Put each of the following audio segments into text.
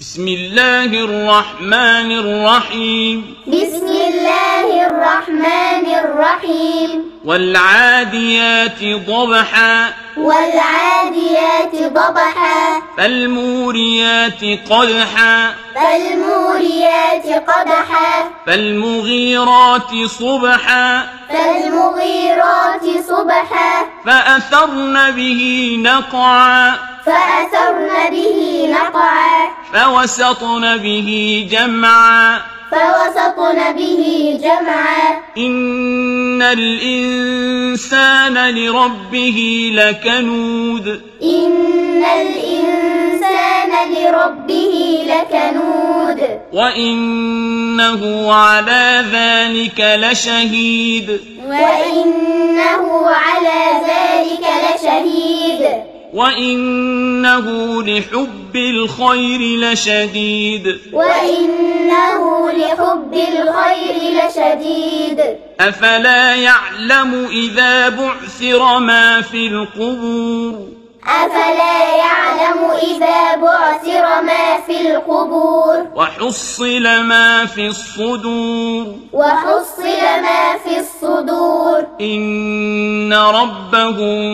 بسم الله الرحمن الرحيم. بسم الله الرحمن الرحيم. والعاديات ضبحا. والعاديات ضبحا. فالموريات قدحا. فالموريات قدحا. فالمغيرات صبحا. فالمغيرات صبحا. فأثرن به نقعا. فأثرن به نقعا. فوسطن به جمعا. فوسطن به جمعا. إن الإنسان لربه لكنود. إن الإنسان لربه لكنود. وإنه على ذلك لشهيد. وإنه على ذلك لشهيد. وإنه لحب الخير لشديد. وإنه لحب الخير لشديد. أفلا يعلم إذا بعثر ما في القبور. أفلا يعلم إذا بعثر ما في القبور. وحصل ما في الصدور. وحصل ما في الصدور. إن ربهم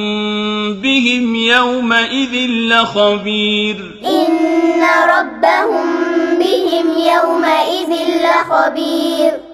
بهم يومئذ لخبير. إن ربهم بهم يومئذ لخبير.